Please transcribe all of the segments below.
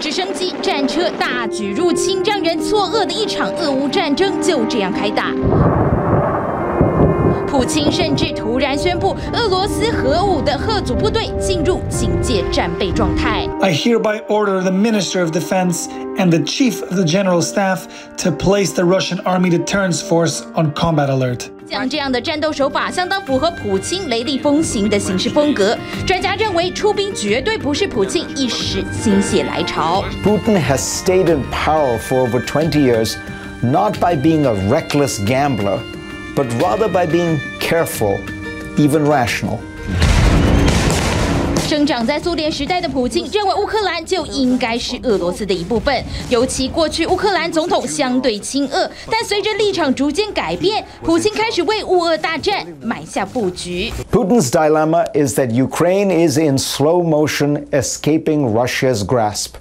直升机、战车大举入侵，让人错愕的一场俄乌战争就这样开打。 普京甚至突然宣布，俄罗斯核武的赫祖部队进入警戒战备状态。I hereby order the Minister of Defense and the Chief of the General Staff to place the Russian Army Deterrence Force on combat alert。像这样的战斗手法相当符合普京雷厉风行的行事风格。专家认为，出兵绝对不是普京一时心血来潮。Putin has stayed in power for over 20 years, not by being a reckless gambler. But rather by being careful, even rational. 生长在苏联时代的普京认为乌克兰就应该是俄罗斯的一部分，尤其过去乌克兰总统相对亲俄，但随着立场逐渐改变，普京开始为乌俄大战埋下布局。Putin's dilemma is that Ukraine is in slow motion escaping Russia's grasp.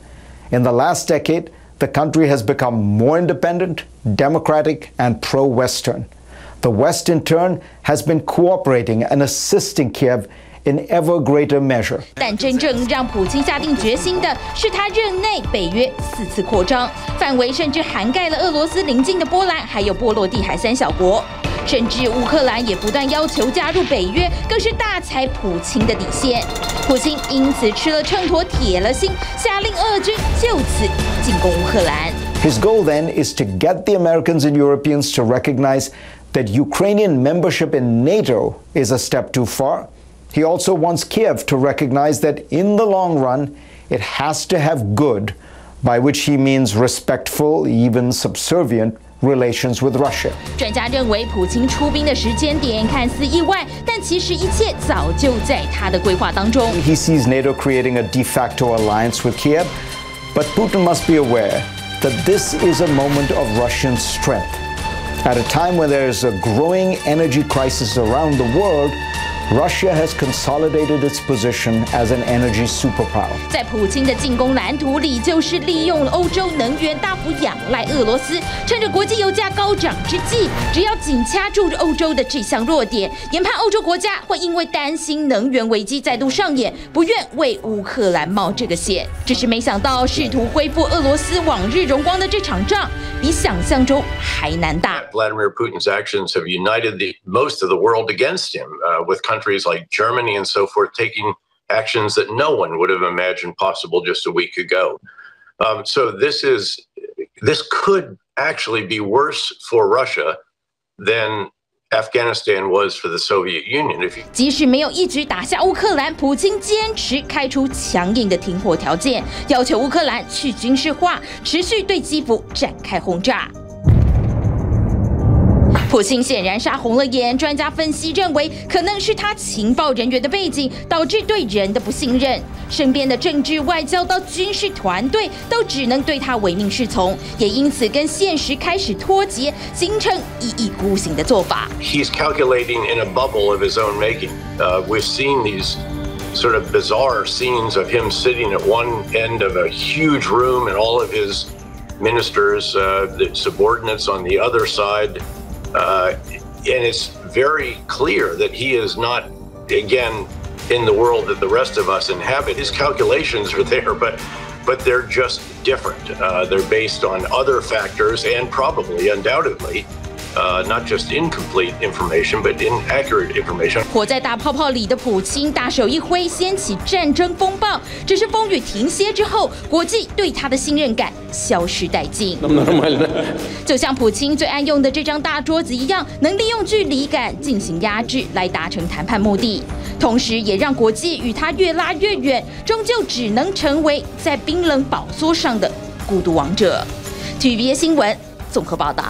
In the last decade, the country has become more independent, democratic, and pro-Western. The West, in turn, has been cooperating and assisting Kyiv in ever greater measure. 但真正让普京下定决心的是，他任内北约4次扩张，范围甚至涵盖了俄罗斯邻近的波兰，还有波罗的海3小国，甚至乌克兰也不断要求加入北约，更是大踩普京的底线。普京因此吃了秤砣，铁了心，下令俄军就此进攻乌克兰。His goal then is to get the Americans and Europeans to recognize that Ukrainian membership in NATO is a step too far. He also wants Kyiv to recognize that in the long run, it has to have good, by which he means respectful, even subservient, relations with Russia. 专家认为，普京出兵的时间点看似意外，但其实一切早就在他的规划当中。He sees NATO creating a de facto alliance with Kyiv, but Putin must be aware that this is a moment of Russian strength. At a time when there is a growing energy crisis around the world, Russia has consolidated its position as an energy superpower. 在普京的进攻蓝图里，就是利用了欧洲能源大幅仰赖俄罗斯，趁着国际油价高涨之际，只要紧掐住欧洲的这项弱点，研判欧洲国家会因为担心能源危机再度上演，不愿为乌克兰冒这个险。只是没想到，试图恢复俄罗斯往日荣光的这场仗，比想象中还难打。Vladimir Putin's actions have united most of the world against him, with countries like Germany and so forth taking actions that no one would have imagined possible just a week ago. So this could actually be worse for Russia than Afghanistan was for the Soviet Union. 即使没有一举打下乌克兰，普京坚持开出强硬的停火条件，要求乌克兰去军事化，持续对基辅展开轰炸。 普京显然杀红了眼，专家分析认为，可能是他情报人员的背景导致对人的不信任，身边的政治、外交到军事团队都只能对他唯命是从，也因此跟现实开始脱节，形成一意孤行的做法。He's calculating in a bubble of his own making. We've seen these sort of bizarre scenes of him sitting at one end of a huge room and all of his ministers, the subordinates on the other side. And it's very clear that he is not, again, in the world that the rest of us inhabit. His calculations are there, but they're just different. They're based on other factors and probably, undoubtedly, not just incomplete information, but inaccurate information. 活在大泡泡里的普京，大手一挥，掀起战争风暴。只是风雨停歇之后，国际对他的信任感消失殆尽。就像普京最爱用的这张大桌子一样，能利用距离感进行压制，来达成谈判目的，同时也让国际与他越拉越远，终究只能成为在冰冷宝座上的孤独王者。TVB 新闻综合报道。